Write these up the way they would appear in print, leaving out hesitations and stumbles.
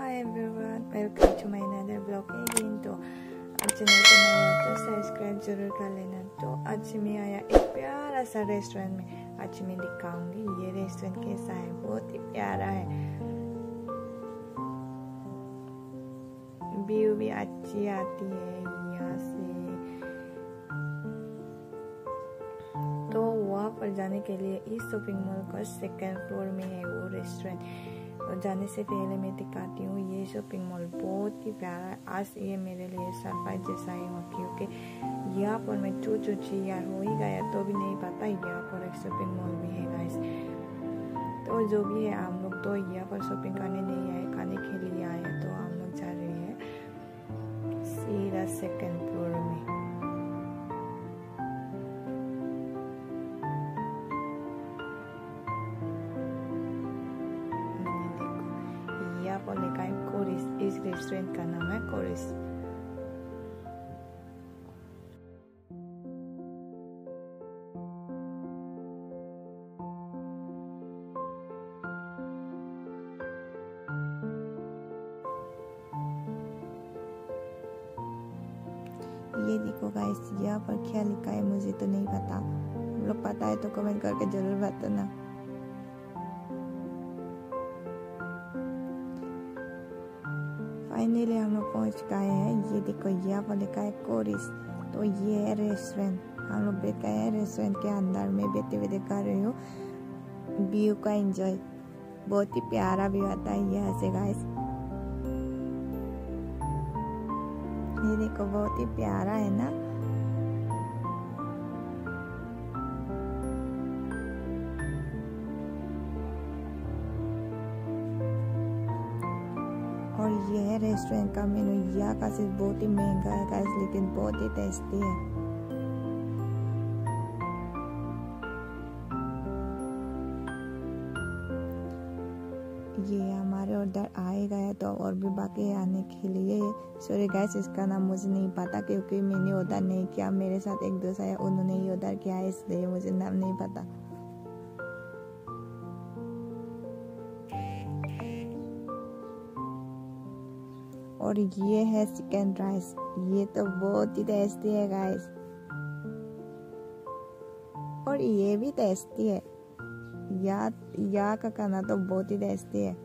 Hi everyone, welcome to my another blog again. तो आप channel पर नए हो तो सब्सक्राइब जरूर कर लेना। तो आज मैं आया एक प्यारा सा रेस्टोरेंट में। आज मैं दिखाऊंगी ये रेस्टोरेंट कैसा है, बहुत ही प्यारा है, व्यू भी अच्छी आती है यहाँ से। तो वहाँ पर जाने के लिए इस शॉपिंग मॉल का सेकेंड फ्लोर में है वो रेस्टोरेंट। और जाने से पहले मैं दिखाती हूँ ये शॉपिंग मॉल बहुत ही प्यारा है। आज ये मेरे लिए सरप्राइज जैसा ही हुआ क्योंकि यहाँ पर मैं चूची यार हो ही गया तो भी नहीं पता यहाँ पर एक शॉपिंग मॉल भी है गाइस। तो जो भी है हम लोग तो यहाँ पर शॉपिंग करने नहीं आए, खाने के लिए आए। तो हम लोग जा रहे हैं सीधा सेकेंड फ्लोर में। लिखा है कोरिस, इस रेस्टोरेंट का नाम है कोरिस। ये देखो गाइस, यहाँ पर क्या लिखा है मुझे तो नहीं पता। हम लोग पता है तो कमेंट करके जरूर बताना। फाइनली हम लोग पहुँच गए हैं। ये देखो यहाँ पर लिखा है कोरिस। तो ये है रेस्टोरेंट। हम लोग बैठ गए हैं रेस्टोरेंट के अंदर। मैं बैठे हुए दिखा रही हूँ व्यू का एंजॉय। बहुत ही प्यारा व्यू आता है यहाँ से गाइस। ये देखो बहुत ही प्यारा है ना। और ये है रेस्टोरेंट का मेनू। यहाँ का सिर्फ बहुत ही महंगा है गाइस, लेकिन बहुत ही टेस्टी है। ये हमारे ऑर्डर आएगा है तो और भी बाकी आने के लिए। सॉरी गाइस, इसका नाम मुझे नहीं पता क्योंकि मैंने ऑर्डर नहीं किया। मेरे साथ एक दोस्त आया, उन्होंने ही ऑर्डर किया है, इसलिए मुझे नाम नहीं पता। और ये है चिकन राइस। ये तो बहुत ही टेस्टी है गाइस, और ये भी टेस्टी है। यहाँ का खाना तो बहुत ही टेस्टी है।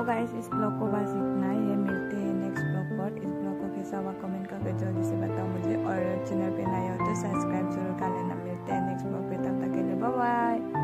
तो गाइस, इस ब्लॉग को बस इतना ही है। मिलते हैं नेक्स्ट ब्लॉग पर। इस ब्लॉग को कैसा हुआ कमेंट करके जल्दी से बताओ मुझे। और चैनल पे नए हो तो सब्सक्राइब जरूर कर लेना। मिलते हैं नेक्स्ट ब्लॉग पे, तब तक के लिए बाय बाय।